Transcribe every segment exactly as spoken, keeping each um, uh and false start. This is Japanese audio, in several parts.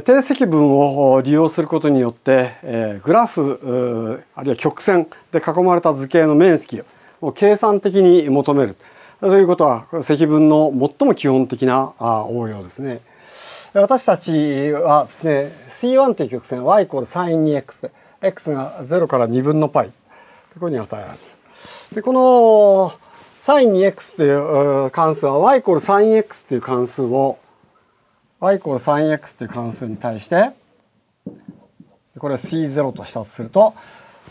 定積分を利用することによってグラフあるいは曲線で囲まれた図形の面積を計算的に求めるということは積分の最も基本的な応用ですね。私たちはですね シーワン という曲線 ワイイコールサインツーエックス で x がゼロからにぶんの π というふうに与えられる。でこの サインツーエックス という関数は ワイイコールサインエックス という関数をワイイコールサインエックス という関数に対してこれを シーゼロ としたとすると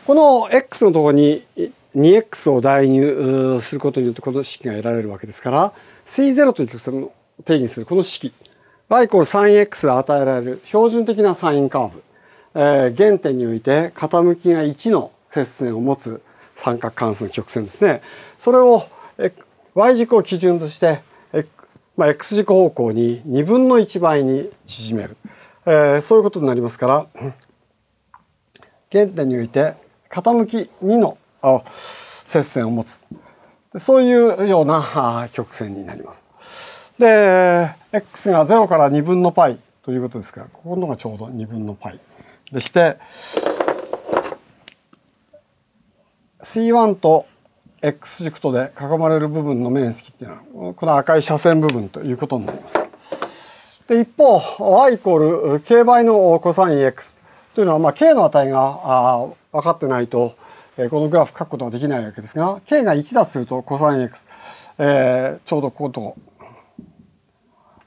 この x のところに ツーエックス を代入することによってこの式が得られるわけですから シーゼロ という曲線を定義するこの式 ワイイコールサインエックス で与えられる標準的なサインカーブ、えー、原点において傾きがいちの接線を持つ三角関数の曲線ですね。それを y 軸を基準としてまあ、x 軸方向ににぶんのいちばいに縮める、えー、そういうことになりますから原点において傾きにのあ接線を持つそういうような曲線になります。で x がゼロからにぶんの π ということですからここのがちょうどにぶんの π でして シーワン とX 軸とで囲まれる部分の面積っていうのはこの赤い斜線部分ということになります。で一方 ワイイコールケー 倍の コサインエックス というのはまあ k の値が分かってないとこのグラフ書くことはできないわけですが k がいちだとすると コサインエックス、えー、ちょうどここと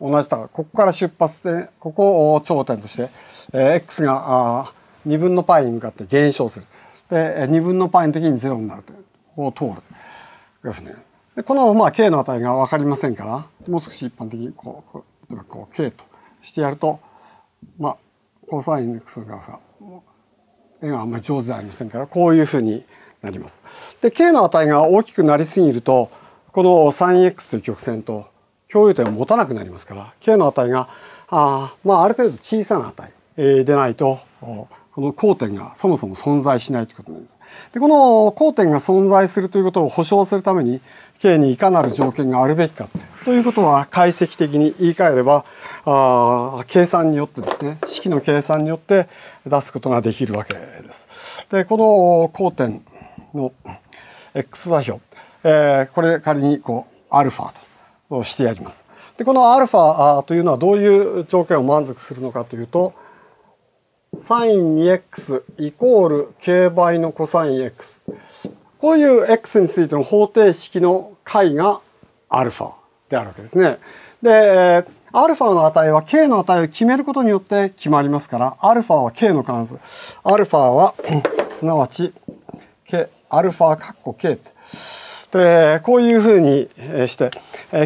同じだからここから出発してここを頂点として x がにぶんの π に向かって減少する。でにぶんの π の時にゼロになるという。ここを通るグラフね。でこのまあ k の値が分かりませんからもう少し一般的にこうこう例えばこう k としてやるとまあコサイン x のグラフが絵があんまり上手ではありませんからこういうふうになります。で k の値が大きくなりすぎるとこの サインエックス という曲線と共有点を持たなくなりますから k の値があまあある程度小さな値でないとこの交点がそもそも存在しないということになります。で、この交点が存在するということを保証するために k にいかなる条件があるべきかということは解析的に言い換えればあ計算によってですね式の計算によって出すことができるわけです。でこの交点の x 座標、えー、これ仮にこう α としてやります。でこの α というのはどういう条件を満足するのかというとサインツーエックス イコール k 倍の コサインエックス こういう x についての方程式の解が α であるわけですね。で α の値は k の値を決めることによって決まりますから α は k の関数 α はすなわち kα（k） でこういうふうにして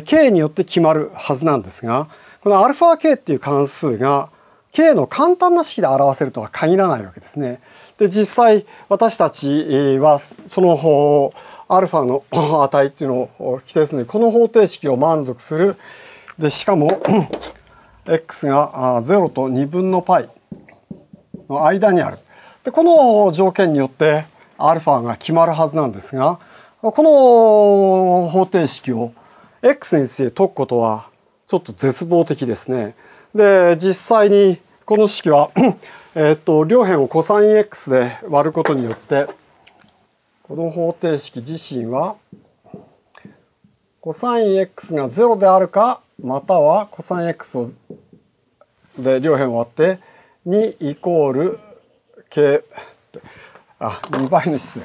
k によって決まるはずなんですがこの α k っていう関数がk の簡単な式で表せるとは限らないわけですね。で実際私たちはその方 α の値っていうのを規定するのでこの方程式を満足するでしかも x がゼロとにぶんの π の間にあるでこの条件によって α が決まるはずなんですがこの方程式を x について解くことはちょっと絶望的ですね。で実際にこの式は、えー、と両辺を コサインエックス で割ることによってこの方程式自身は コサインエックス がゼロであるかまたは コサインエックス をで両辺を割ってにイコール k あにばいの質で、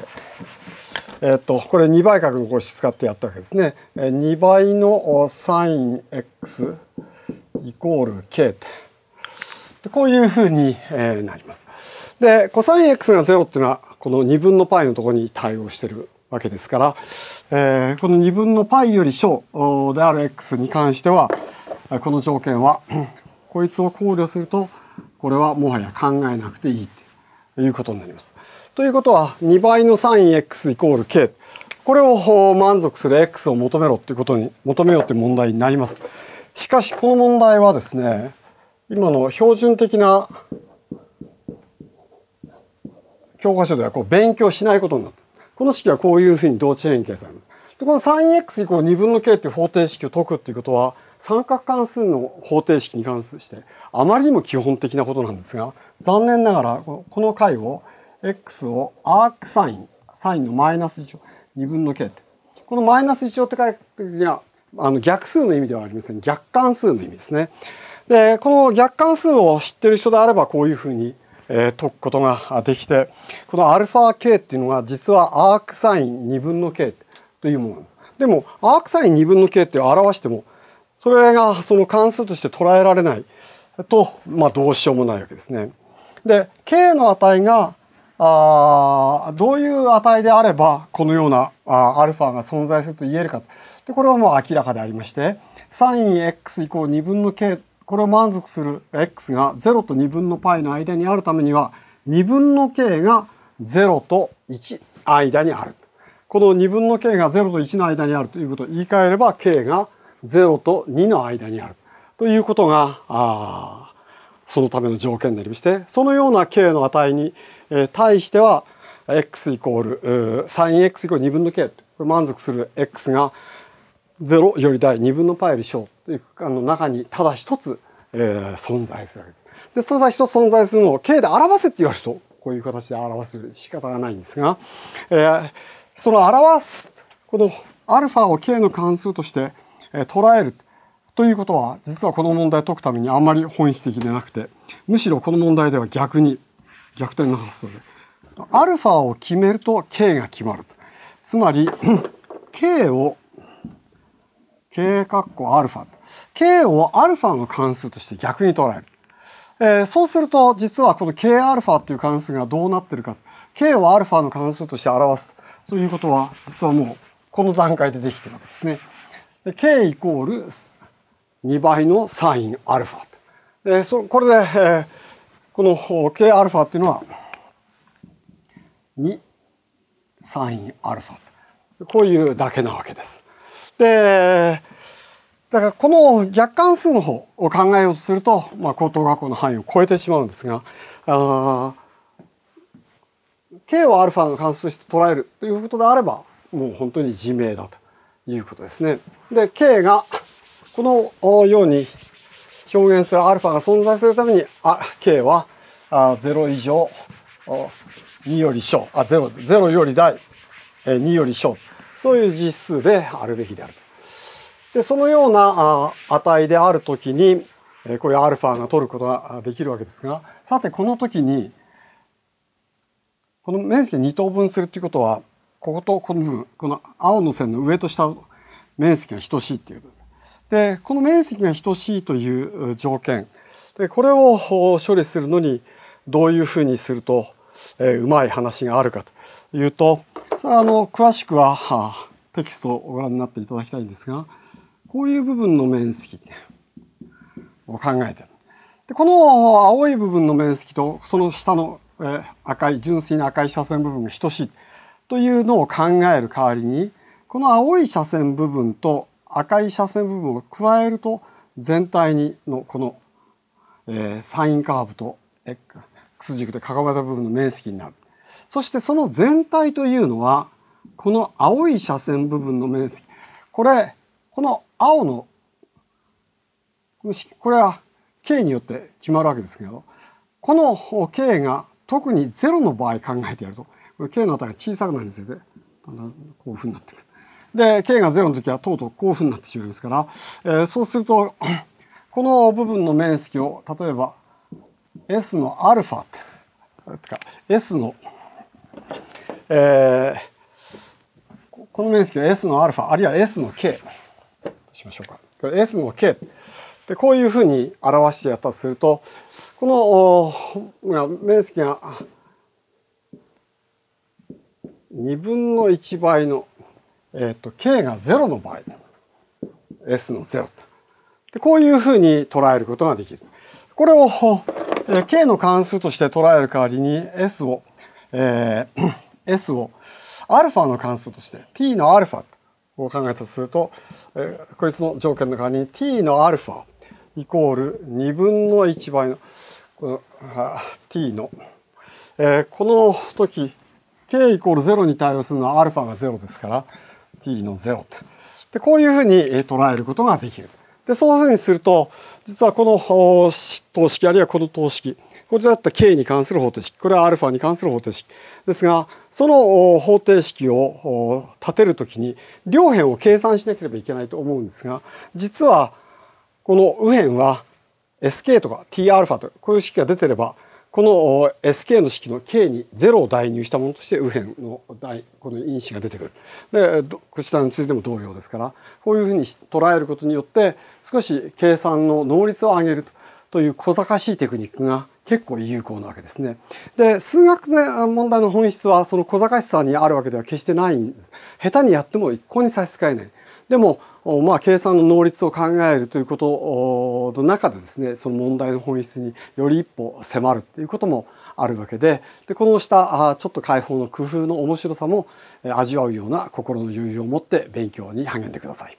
えー、とこれにばい角の公式使ってやったわけですね。にばいの サインエックスイコール k ってこういうふうになります。で コサインエックス がゼロっていうのはこのにぶんの π のところに対応してるわけですから、えー、このにぶんの π より小である x に関してはこの条件はこいつを考慮するとこれはもはや考えなくていいということになります。ということはにばいの サインエックス イコール k これを満足する x を求めろっていうことに求めようって問題になります。しかしこの問題はですね今の標準的な教科書ではこう勉強しないことになってこの式はこういうふうに動値変形される。でこの サインエックス イコールにぶんの k という方程式を解くっていうことは三角関数の方程式に関してあまりにも基本的なことなんですが、残念ながらこの解を x をアークサインサインのマイナスいちをにぶんの k と、このマイナスいちをって書いた時にはあの逆数の意味ではありません、逆関数の意味ですね。でこの逆関数を知ってる人であればこういうふうにえー、解くことができて、この α k っていうのが実はアークサインにぶんの k というものなんです。でもアークサインにぶんの k って表してもそれがその関数として捉えられないと、まあ、どうしようもないわけですね。で k の値があどういう値であればこのようなあ α が存在すると言えるか、でこれはもう明らかでありまして、サイン x イコールにぶんの k、これを満足する x がゼロとにぶんの π の間にあるためにはにぶんの k がゼロといち間にある。このにぶんの k がゼロといちの間にあるということを言い換えれば k がゼロとにの間にあるということがあそのための条件になりまして、そのような k の値に対しては x イコールサイン x イコールにぶんの k、 これ満足する x がゼロより大にぶんの π より小というあの中にただ一つ、えー、存在するわけです。でただ一つ存在するのを k で表せって言われるとこういう形で表す仕方がないんですが、えー、その表すこの α を k の関数として、えー、捉えるということは実はこの問題を解くためにあんまり本質的でなくて、むしろこの問題では逆に逆転の発想で α を決めると k が決まる。つまり k をk かっこ α、k を α の関数として逆に捉える。えー、そうすると実はこの kα っていう関数がどうなってるか、k を α の関数として表すということは実はもうこの段階でできてるわけですね。で k イコールにばいのサイン α。でそこれで、えー、この kα っていうのはにサイン α、こういうだけなわけです。でだからこの逆関数の方を考えようとすると、まあ、高等学校の範囲を超えてしまうんですが、あ k を α の関数として捉えるということであればもう本当に自明だということですね。で k がこのように表現する α が存在するためにあ k はあゼロ以上により小あ ゼロ, ゼロより大により小、そういう実数であるべきである。でそのような値であるときにこれ α が取ることができるわけですが、さてこの時にこの面積に等分するということはこことこの部分、この青の線の上と下の面積が等しいということです。でこの面積が等しいという条件でこれを処理するのにどういうふうにするとうまい話があるかというと、あの詳しくはテキストをご覧になっていただきたいんですが、こういう部分の面積を考えてる。でこの青い部分の面積とその下の赤い純粋な赤い斜線部分が等しいというのを考える代わりに、この青い斜線部分と赤い斜線部分を加えると全体にのこの、えー、サインカーブと x 軸で囲まれた部分の面積になる。そしてその全体というのはこの青い斜線部分の面積、これこの青のこれは k によって決まるわけですけど、この k が特にゼロの場合考えてやるとこれ k の値が小さくなるんですよね。こういうふうになってくる。で k がゼロの時はとうとうこういうふうになってしまいますから、えー、そうするとこの部分の面積を例えば s の α ってか s のえー、この面積は S の α あるいは S の K としましょうか。これ S の K でこういうふうに表してやったとすると、この面積がにぶんのいちばいの、えー、と K がゼロの場合 S のゼロでこういうふうに捉えることができる。これを、えー、K の関数として捉える代わりに S をえー、S を α の関数として t の α を考えたとすると、えー、こいつの条件の代わりに t の α イコールにぶんのいちばいのこのあ t の、えー、この時 k イコールゼロに対応するのは α がゼロですから t のゼロでこういうふうに捉えることができる。でそういうふうにすると実はこの等式あるいはこの等式これだった K に関する方程式これは α に関する方程式ですがその方程式を立てるときに両辺を計算しなければいけないと思うんですが実はこの右辺は エスケー とか ティーアルファ とこういう式が出てればこの エスケー の式の K にゼロを代入したものとして右辺のこの因子が出てくる。でこちらについても同様ですからこういうふうに捉えることによって少し計算の能率を上げるという小賢しいテクニックが結構有効なわけですね。で数学の問題の本質はその小賢しさにあるわけでは決してないんです。下手にやっても一向に差し支えない。でもまあ計算の能率を考えるということの中でですねその問題の本質により一歩迫るっていうこともあるわけで、でこのしたちょっと解放の工夫の面白さも味わうような心の余裕を持って勉強に励んでください。